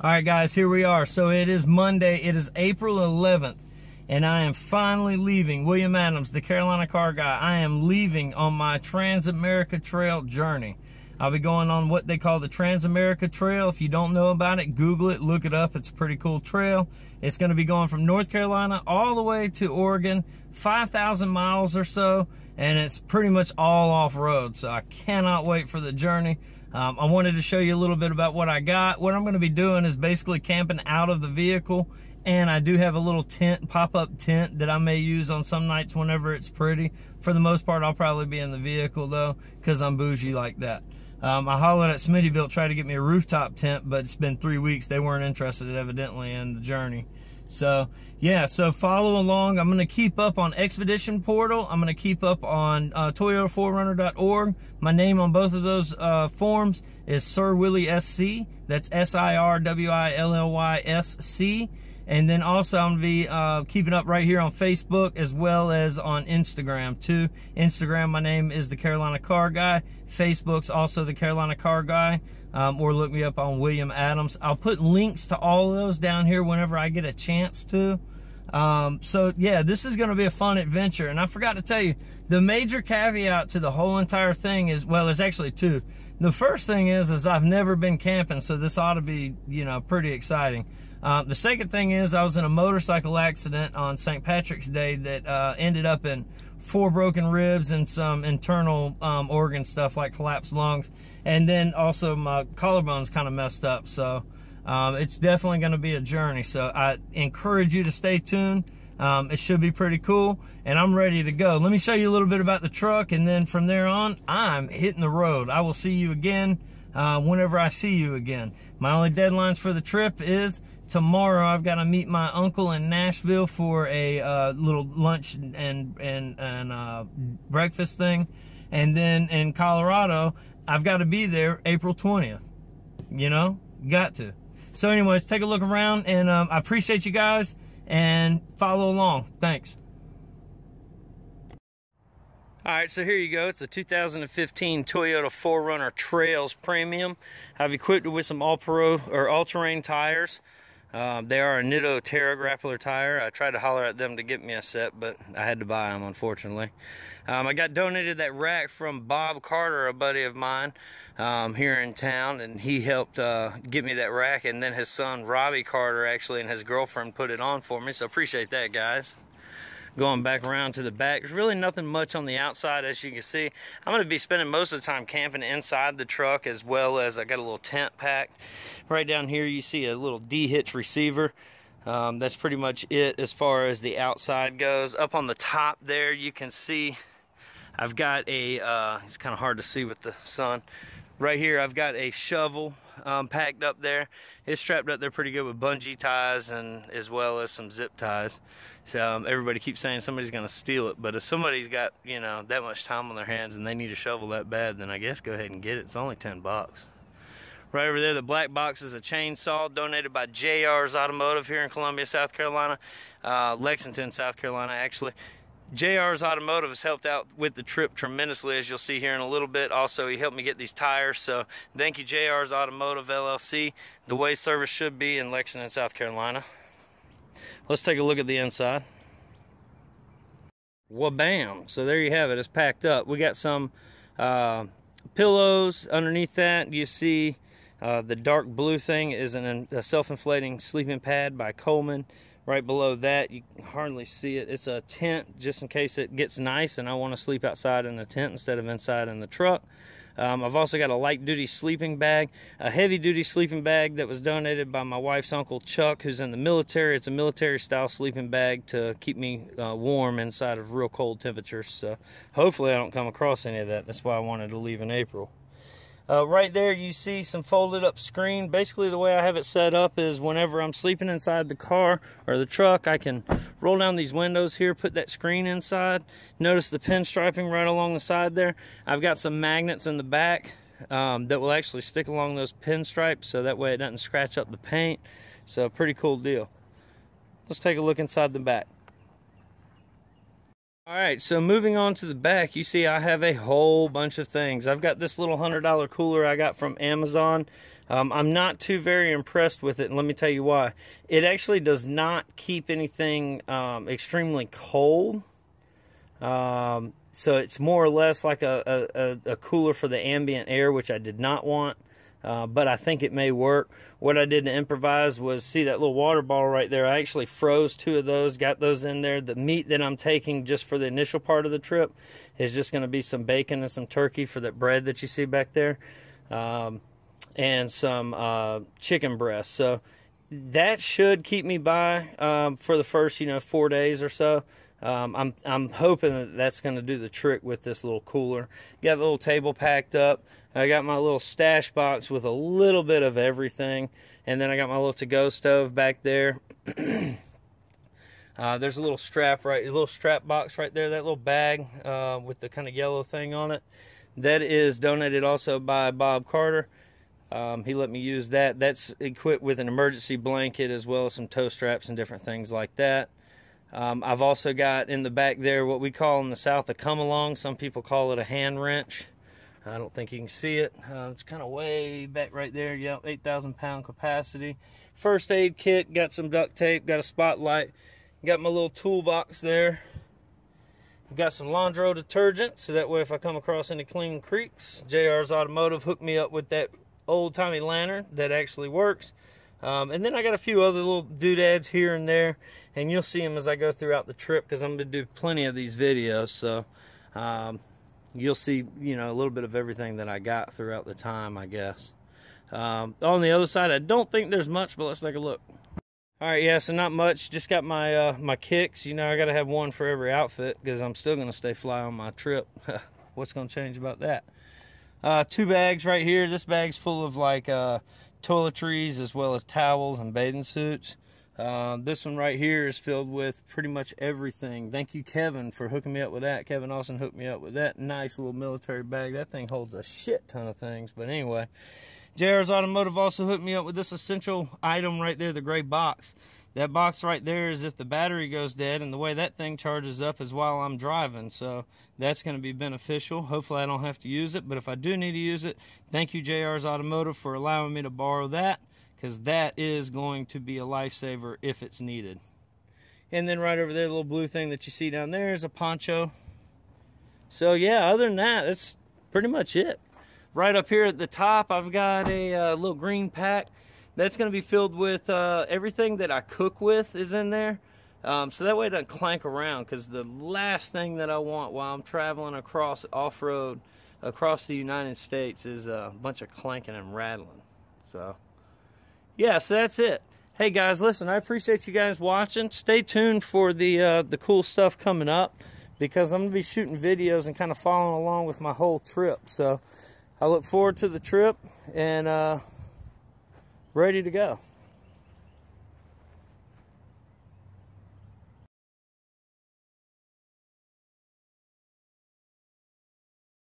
All right, guys, here we are. So it is Monday. It is April 11th, and I am finally leaving William Adams, the Carolina Car Guy. I am leaving on my Trans America Trail journey. I'll be going on what they call the Trans America Trail. If you don't know about it, Google it, look it up. It's a pretty cool trail. It's going to be going from North Carolina all the way to Oregon, 5,000 miles or so, and it's pretty much all off-road, so I cannot wait for the journey. I wanted to show you a little bit about what I got. What I'm going to be doing is basically camping out of the vehicle, and I do have a little tent, pop-up tent, that I may use on some nights whenever it's pretty. For the most part, I'll probably be in the vehicle, though, because I'm bougie like that. I hollered at Smittyville, tried to get me a rooftop tent, but it's been 3 weeks. They weren't interested, evidently, in the journey. So, yeah, so follow along. I'm going to keep up on Expedition Portal. I'm going to keep up on Toyota4Runner.org. My name on both of those forms is SirWillysC. That's SirWillysC. And then also I'm going to be keeping up right here on Facebook as well as on Instagram too. Instagram, my name is the Carolina Car Guy. Facebook's also the Carolina Car Guy. Or look me up on William Adams. I'll put links to all of those down here whenever I get a chance to. So yeah, this is going to be a fun adventure. And I forgot to tell you, the major caveat to the whole entire thing is, well, there's actually two. The first thing is I've never been camping, so this ought to be, you know, pretty exciting. The second thing is I was in a motorcycle accident on St. Patrick's Day that ended up in 4 broken ribs and some internal organ stuff like collapsed lungs. And then also my collarbone's kind of messed up. So it's definitely going to be a journey. So I encourage you to stay tuned. It should be pretty cool. And I'm ready to go. Let me show you a little bit about the truck. And then from there on, I'm hitting the road. I will see you again whenever I see you again. My only deadlines for the trip is tomorrow. I've got to meet my uncle in Nashville for a little lunch and breakfast thing. And then in Colorado, I've got to be there April 20th. You know, got to. So anyways, take a look around, and I appreciate you guys, and follow along. Thanks. All right, so here you go. It's the 2015 Toyota 4Runner Trails Premium. I've equipped it with some all-terrain tires. They are a Nitto Terra Grappler tire. I tried to holler at them to get me a set, but I had to buy them, unfortunately. I got donated that rack from Bob Carter, a buddy of mine here in town, and he helped get me that rack, and then his son Robbie Carter actually and his girlfriend put it on for me, so appreciate that, guys. Going back around to the back, there's really nothing much on the outside, as you can see. I'm going to be spending most of the time camping inside the truck, as well as I got a little tent packed. Right down here you see a little D-hitch receiver. That's pretty much it as far as the outside goes. Up on the top there you can see I've got a it's kind of hard to see with the sun. Right here I've got a shovel packed up there. It's strapped up there pretty good with bungee ties and as well as some zip ties. So everybody keeps saying somebody's gonna steal it, but if somebody's got, you know, that much time on their hands and they need a shovel that bad, then I guess go ahead and get it. It's only 10 bucks. Right over there, the black box is a chainsaw donated by JR's Automotive here in Columbia, South Carolina, Lexington, South Carolina, actually. JR's Automotive has helped out with the trip tremendously, as you'll see here in a little bit. Also, he helped me get these tires, so thank you, JR's Automotive, LLC, the way service should be in Lexington, South Carolina. Let's take a look at the inside. Wha-bam! So there you have it. It's packed up. We got some pillows underneath that. You see the dark blue thing is a self-inflating sleeping pad by Coleman. Right below that, you can hardly see it. It's a tent just in case it gets nice and I want to sleep outside in the tent instead of inside in the truck. I've also got a light-duty sleeping bag, a heavy-duty sleeping bag that was donated by my wife's uncle Chuck, who's in the military. It's a military-style sleeping bag to keep me warm inside of real cold temperatures. So hopefully I don't come across any of that. That's why I wanted to leave in April. Right there you see some folded up screen. Basically the way I have it set up is whenever I'm sleeping inside the car or the truck, I can roll down these windows here, put that screen inside. Notice the pinstriping right along the side there. I've got some magnets in the back that will actually stick along those pinstripes, so that way it doesn't scratch up the paint. So pretty cool deal. Let's take a look inside the back. All right, so moving on to the back, you see I have a whole bunch of things. I've got this little $100 cooler I got from Amazon. I'm not too very impressed with it, and let me tell you why. It actually does not keep anything extremely cold. So it's more or less like a cooler for the ambient air, which I did not want, but I think it may work. What I did to improvise was, see that little water bottle right there? I actually froze 2 of those, got those in there. The meat that I'm taking just for the initial part of the trip is just going to be some bacon and some turkey for that bread that you see back there, and some chicken breast. So that should keep me by for the first, 4 days or so. I'm hoping that that's going to do the trick with this little cooler. Got a little table packed up. I got my little stash box with a little bit of everything, and then I got my little to-go stove back there. There's a little strap box right there. That little bag with the kind of yellow thing on it, that is donated also by Bob Carter. He let me use that. That's equipped with an emergency blanket as well as some toe straps and different things like that. I've also got in the back there what we call in the South a come-along. Some people call it a hand wrench. I don't think you can see it. It's kind of way back right there. Yep, 8,000-pound capacity. First aid kit, got some duct tape, got a spotlight, got my little toolbox there. Got some Landro detergent, so that way if I come across any clean creeks, JR's Automotive hooked me up with that old-timey lantern that actually works. And then I got a few other little doodads here and there, and you'll see them as I go throughout the trip because I'm going to do plenty of these videos. So you'll see, a little bit of everything that I got throughout the time, I guess. On the other side, I don't think there's much, but let's take a look. All right, yeah, so not much. Just got my kicks. I got to have one for every outfit because I'm still going to stay fly on my trip. What's going to change about that? 2 bags right here. This bag's full of like toiletries as well as towels and bathing suits. This one right here is filled with pretty much everything. Thank you, Kevin, for hooking me up with that. Kevin Austin hooked me up with that nice little military bag. That thing holds a shit ton of things. But anyway, JR's Automotive also hooked me up with this essential item right there, the gray box. That box right there is if the battery goes dead, and the way that thing charges up is while I'm driving, so that's going to be beneficial. Hopefully I don't have to use it, but if I do need to use it, thank you, JR's Automotive, for allowing me to borrow that, because that is going to be a lifesaver if it's needed. And then right over there, the little blue thing that you see down there is a poncho. So yeah, other than that, that's pretty much it. Right up here at the top, I've got a little green pack. That's going to be filled with everything that I cook with is in there. So that way it doesn't clank around, because the last thing that I want while I'm traveling across off-road, across the United States, is a bunch of clanking and rattling. So, yeah, so that's it. Hey, guys, listen, I appreciate you guys watching. Stay tuned for the cool stuff coming up, because I'm going to be shooting videos and kind of following along with my whole trip. So I look forward to the trip, and ready to go.